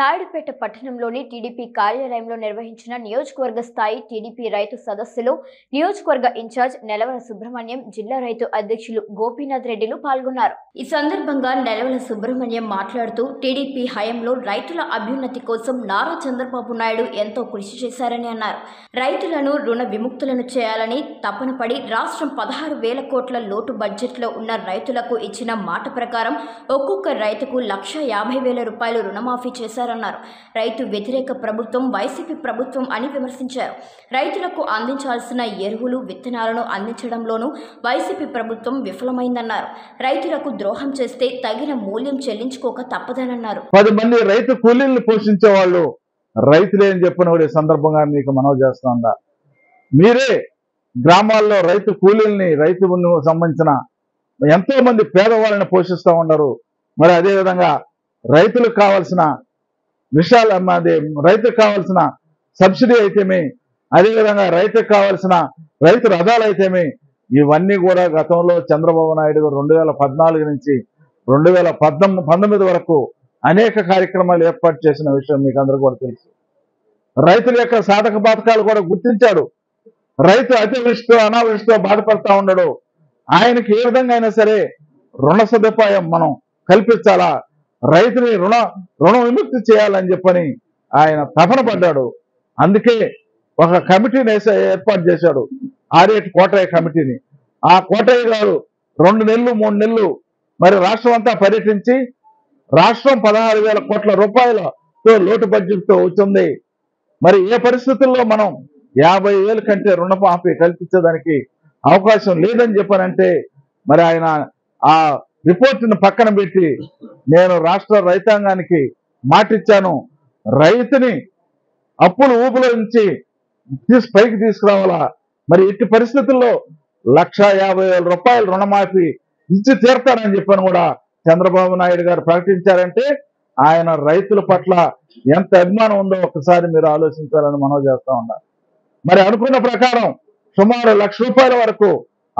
నాయుడుపేట పట్టణంలోని టీడీపీ కార్యాలయంలో నిర్వహించిన నియోజకవర్గ స్థాయి టీడీపీ రైతు సదస్సులో నియోజకవర్గ ఇన్ఛార్జ్ నెలవల సుబ్రహ్మణ్యం, జిల్లా రైతు అధ్యక్షులు గోపీనాథ్ రెడ్డిలు పాల్గొన్నారు. ఈ సందర్భంగా నెలవల సుబ్రహ్మణ్యం మాట్లాడుతూ, టీడీపీ హయాంలో రైతుల అభ్యున్నతి కోసం నారా చంద్రబాబు నాయుడు ఎంతో కృషి చేశారని అన్నారు. రైతులను రుణ విముక్తులను చేయాలని తపనపడి రాష్ట్రం 16,000 కోట్ల లోటు బడ్జెట్లో ఉన్న రైతులకు ఇచ్చిన మాట ప్రకారం ఒక్కొక్క రైతుకు 1,50,000 రూపాయలు రుణమాఫీ చేశారు. రైతు వ్యతిరేక ప్రభుత్వం వైసీపీ ప్రభుత్వం అని విమర్శించారు. రైతులకు అందించాల్సిన ఎరువులు విత్తనాలను అందించడంలోనూ వైసీపీ ప్రభుత్వం విఫలమైందన్నారు. రైతులకు ద్రోహం చేస్తే తగిన మూల్యం చెల్లించుకోక తప్పదనన్నారు. 10 మంది రైతు కూలీలను పోషించే వాళ్ళు రైతులే అని చెప్పిన సందర్భంగా మీకు మనవి చేస్తున్నా, మీరే గ్రామాల్లో రైతు కూలీల్ని రైతు సంబంధించిన ఎంతో మంది పేదవాళ్ళని పోషిస్తూ ఉన్నారు. మరి అదేవిధంగా రైతులకు కావాల్సిన విషయాలు మాది రైతుకు కావాల్సిన సబ్సిడీ అయితేమి, అదేవిధంగా రైతుకు కావాల్సిన రైతు రథాలు అయితేమి, ఇవన్నీ కూడా గతంలో చంద్రబాబు నాయుడు 2014 నుంచి 2019 వరకు అనేక కార్యక్రమాలు ఏర్పాటు చేసిన విషయం మీకు అందరూ కూడా తెలుసు. రైతుల యొక్క సాధక బాధకాలు కూడా గుర్తించాడు. రైతు అతివృష్టితో అనావృష్టితో బాధపడతా ఉన్నాడు. ఆయనకి ఏ విధంగా అయినా సరే రుణ సదుపాయం మనం కల్పించాలా, రైతుని రుణ విముక్తి చేయాలని చెప్పని ఆయన తపన పడ్డాడు. అందుకే ఒక కమిటీని ఏర్పాటు చేశాడు, 6-8 కోటయ్య కమిటీని. ఆ కోటయ్య గారు 2 నెలలు 3 నెలలు మరి రాష్ట్రం అంతా పర్యటించి, రాష్ట్రం 16,000 కోట్ల రూపాయలతో లోటు బడ్జెట్తో వచ్చింది. మరి ఏ పరిస్థితుల్లో మనం 50,000 కంటే రుణమాఫీ కల్పించేదానికి అవకాశం లేదని చెప్పనంటే, మరి ఆయన ఆ రిపోర్టును పక్కన పెట్టి, నేను రాష్ట్ర రైతాంగానికి మాటిచ్చాను, రైతుని అప్పులు ఊపుల నుంచి పైకి తీసుకురావాలా. మరి ఇట్టి పరిస్థితుల్లో 1,50,000 రూపాయలు రుణమాఫీ ఇచ్చి తీరుతానని చెప్పని కూడా చంద్రబాబు నాయుడు గారు ప్రకటించారంటే ఆయన రైతుల పట్ల ఎంత అభిమానం ఉందో ఒకసారి మీరు ఆలోచించాలని మనవి చేస్తా ఉన్నారు. మరి అనుకున్న ప్రకారం సుమారు 1,00,000 రూపాయల వరకు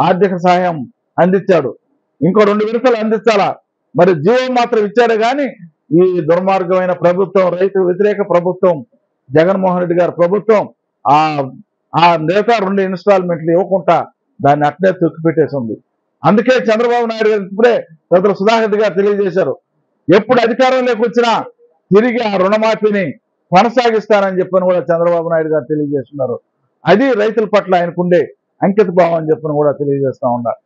ఆర్థిక సహాయం అందించాడు. ఇంకో 2 విడతలు అందించాలా. మరి జీవం మాత్రం ఇచ్చాడు కానీ ఈ దుర్మార్గమైన ప్రభుత్వం, రైతు వ్యతిరేక ప్రభుత్వం, జగన్మోహన్ రెడ్డి గారి ప్రభుత్వం ఆ మిగతా 2 ఇన్స్టాల్మెంట్లు ఇవ్వకుండా దాన్ని అట్నే తొక్కిపెట్టేసింది. అందుకే చంద్రబాబు నాయుడు గారు ఇప్పుడే సోదరు సుధాకర్ గారు తెలియజేశారు, ఎప్పుడు అధికారంలోకి వచ్చినా తిరిగి ఆ రుణమాఫీని కొనసాగిస్తానని చెప్పని కూడా చంద్రబాబు నాయుడు గారు తెలియజేస్తున్నారు. అది రైతుల పట్ల ఆయనకుండే అంకిత భావం అని చెప్పని కూడా తెలియజేస్తా ఉన్నారు.